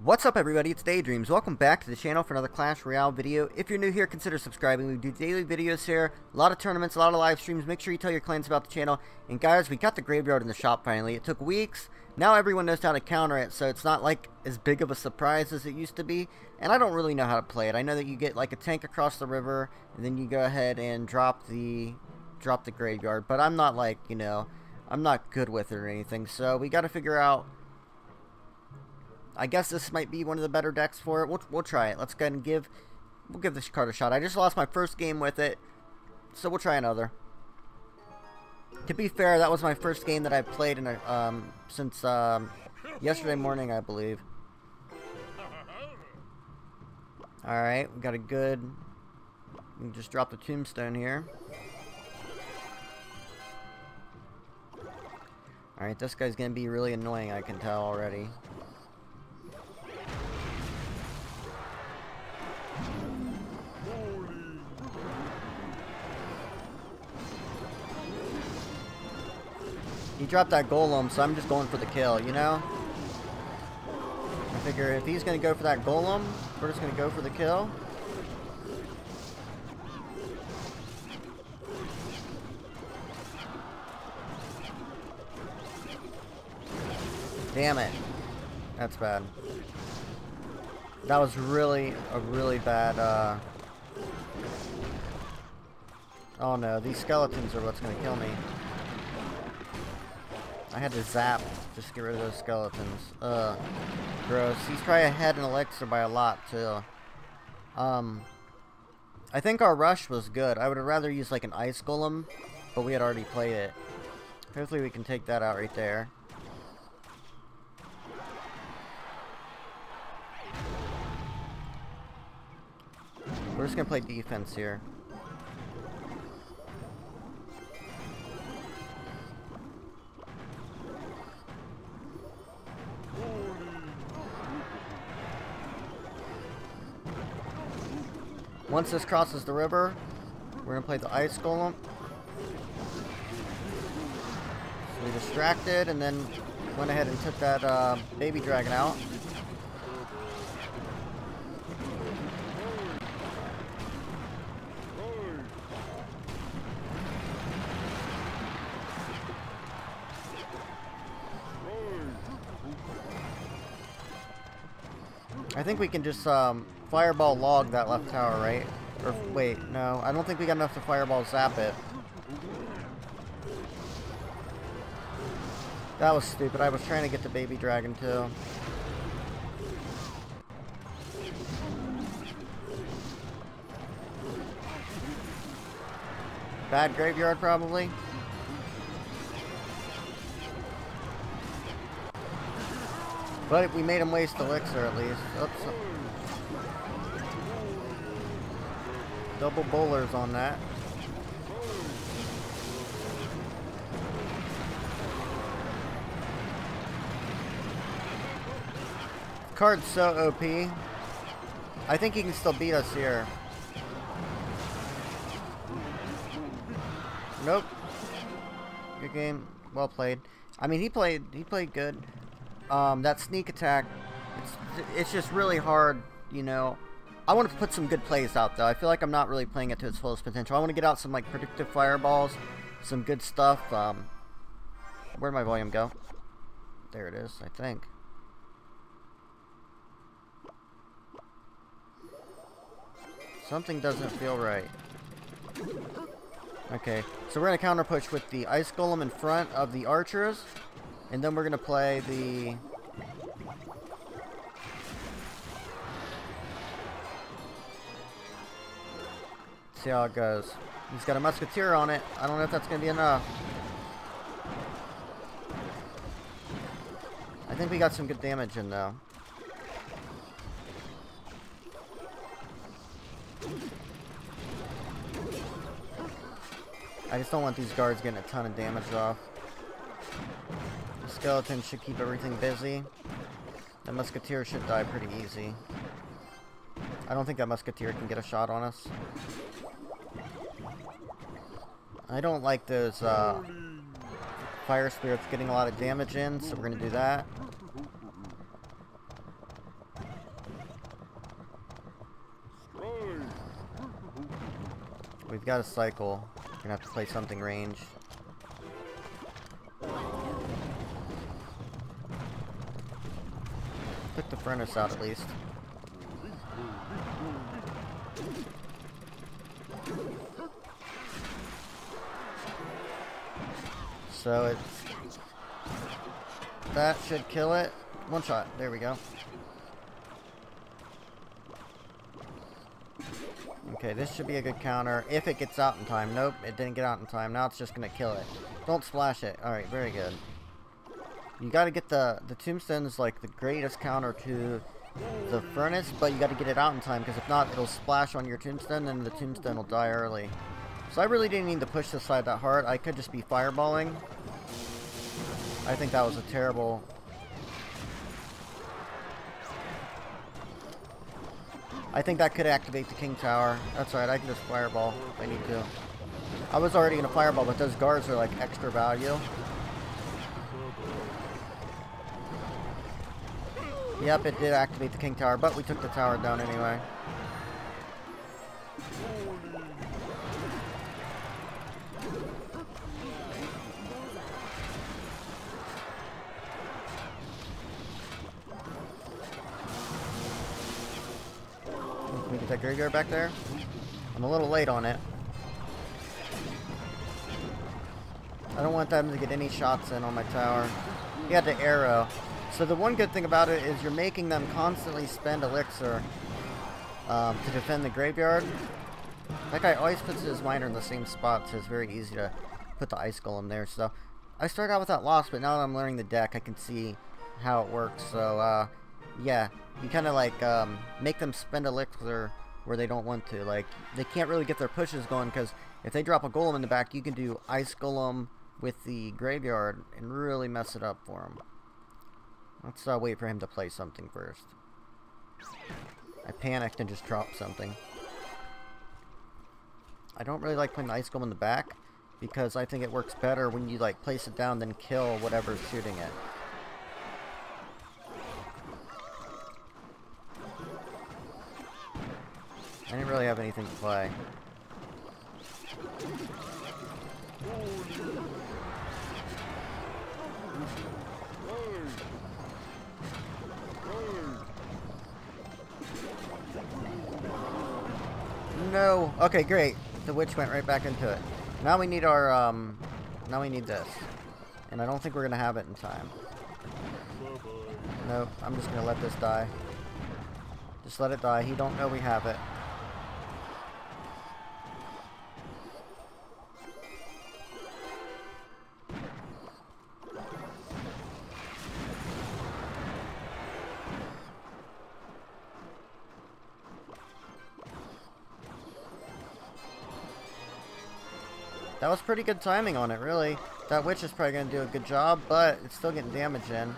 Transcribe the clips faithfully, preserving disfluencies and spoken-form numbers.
What's up everybody, it's Daydreams. Welcome back to the channel for another Clash Royale video. If you're new here, consider subscribing. We do daily videos here, a lot of tournaments, a lot of live streams. Make sure you tell your clans about the channel. And guys, we got the graveyard in the shop finally. It took weeks. Now everyone knows how to counter it, so it's not like as big of a surprise as it used to be. And I don't really know how to play it. I know that you get like a tank across the river, and then you go ahead and drop the, drop the graveyard. But I'm not like, you know, I'm not good with it or anything. So we got to figure out, I guess this might be one of the better decks for it. We'll, we'll try it. Let's go ahead and give, we'll give this card a shot. I just lost my first game with it, so we'll try another. To be fair, that was my first game that I played in a, um, since um, yesterday morning, I believe. All right, we got a good. We can just drop the tombstone here. All right, this guy's gonna be really annoying. I can tell already. He dropped that golem, so I'm just going for the kill, you know? I figure if he's going to go for that golem, we're just going to go for the kill. Damn it. That's bad. That was really, a really bad, uh... oh no, these skeletons are what's going to kill me. I had to zap just to get rid of those skeletons. Uh, gross. He's probably ahead in elixir by a lot too. Um, I think our rush was good. I would have rather used like an ice golem, but we had already played it. Hopefully we can take that out right there. We're just gonna play defense here. Once this crosses the river, we're going to play the ice golem. So we distracted and then went ahead and took that uh, baby dragon out. I think we can just um, fireball log that left tower, right? Or wait, no, I don't think we got enough to fireball zap it. That was stupid. I was trying to get the baby dragon too. Bad graveyard probably. But we made him waste elixir at least. Oops. Double bowlers on that. Card's so O P. I think he can still beat us here. Nope. Good game. Well played. I mean, he played. He played good. Um, that sneak attack, it's, it's just really hard, you know. I want to put some good plays out, though. I feel like I'm not really playing it to its fullest potential. I want to get out some, like, predictive fireballs, some good stuff. Um, where'd my volume go? There it is, I think. Something doesn't feel right. Okay, so we're going to counter push with the ice golem in front of the archers. And then we're going to play the... see how it goes. He's got a musketeer on it. I don't know if that's going to be enough. I think we got some good damage in though. I just don't want these guards getting a ton of damage off. Skeleton should keep everything busy. The musketeer should die pretty easy. I don't think that musketeer can get a shot on us. I don't like those uh, fire spirits getting a lot of damage in, so we're gonna do that. We've got a cycle. We're gonna have to play something range. Took the furnace out at least. So it's... that should kill it. One shot. There we go. Okay, this should be a good counter if it gets out in time. Nope, it didn't get out in time. Now it's just gonna kill it. Don't splash it. All right, very good. You gotta get the the tombstones, like the greatest counter to the furnace, but you gotta get it out in time, because if not, it'll splash on your tombstone and the tombstone will die early. So I really didn't need to push this side that hard. I could just be fireballing. I think that was a terrible. I think that could activate the King Tower. That's alright, I can just fireball if I need to. I was already gonna fireball, but those guards are like extra value. Yep, it did activate the King Tower, but we took the tower down anyway. Can we get that Gregor back there? I'm a little late on it. I don't want them to get any shots in on my tower. You had to arrow. So the one good thing about it is you're making them constantly spend elixir um, to defend the graveyard. That guy always puts his miner in the same spot, so it's very easy to put the ice golem there. So I started out with that loss, but now that I'm learning the deck, I can see how it works. So uh, yeah. You kind of like um, make them spend elixir where they don't want to. Like, they can't really get their pushes going, because if they drop a golem in the back, you can do ice golem with the graveyard and really mess it up for him. Let's uh, wait for him to play something first. I panicked and just dropped something. I don't really like playing the ice golem in the back, because I think it works better when you like place it down then kill whatever's shooting it. I didn't really have anything to play. No. Okay, great. The witch went right back into it. Now we need our, um... now we need this. And I don't think we're going to have it in time. Nope. I'm just going to let this die. Just let it die. He don't know we have it. That was pretty good timing on it, really. That witch is probably going to do a good job, but it's still getting damage in.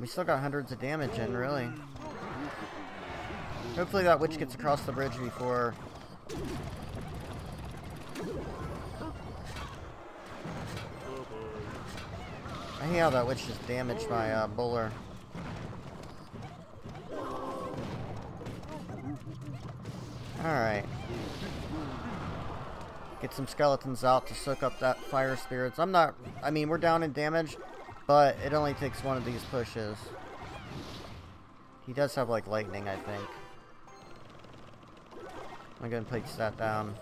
We still got hundreds of damage in, really. Hopefully that witch gets across the bridge before... I hate how that witch just damaged my uh, bowler. Alright. Get some skeletons out to soak up that fire spirits. I'm not... I mean, we're down in damage, but it only takes one of these pushes. He does have, like, lightning, I think. I'm gonna place that down.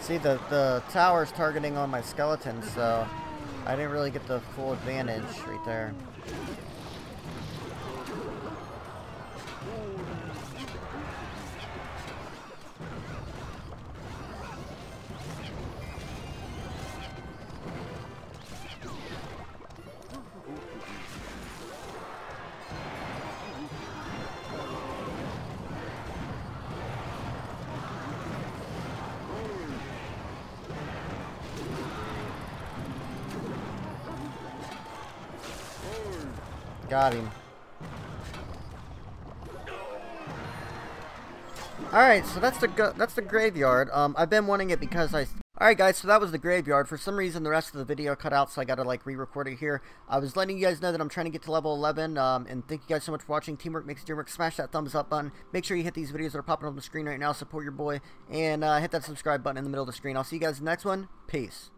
See, the, the tower's targeting on my skeleton, so I didn't really get the full advantage right there. Got him. Alright, so that's the that's the graveyard. Um, I've been wanting it because I... Alright guys, so that was the graveyard. For some reason, the rest of the video cut out, so I gotta like re-record it here. I was letting you guys know that I'm trying to get to level eleven, um, and thank you guys so much for watching. Teamwork makes dream work. Smash that thumbs up button. Make sure you hit these videos that are popping on the screen right now. Support your boy, and uh, hit that subscribe button in the middle of the screen. I'll see you guys in the next one. Peace.